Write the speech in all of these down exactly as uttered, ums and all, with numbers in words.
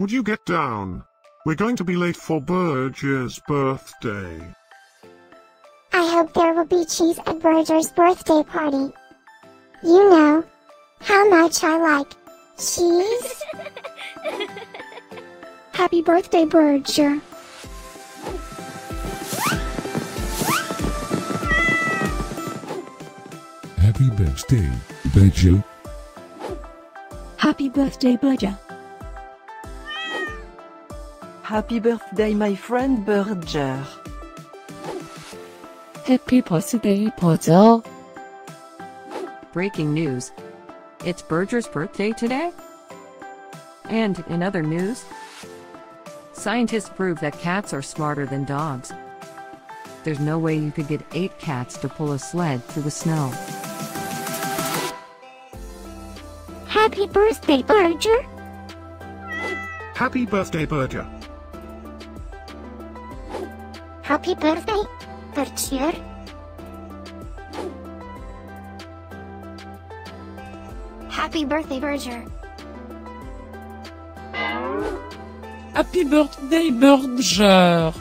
Would you get down? We're going to be late for Birgir's birthday. I hope there will be cheese at Birgir's birthday party. You know how much I like cheese. Happy birthday, Birgir. Happy birthday, Birgir. Happy birthday, Birgir. Happy birthday, my friend Birgir. Happy birthday, Birgir. Breaking news. It's Birgir's birthday today. And in other news, scientists prove that cats are smarter than dogs. There's no way you could get eight cats to pull a sled through the snow. Happy birthday, Birgir! Happy birthday, Birgir! Happy birthday, Birgir! Happy birthday, Birgir! Happy birthday, Birgir!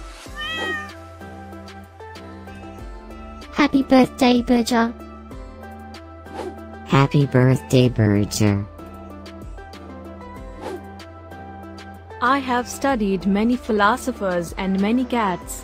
Happy birthday, Birgir! Happy birthday, Birgir! I have studied many philosophers and many cats.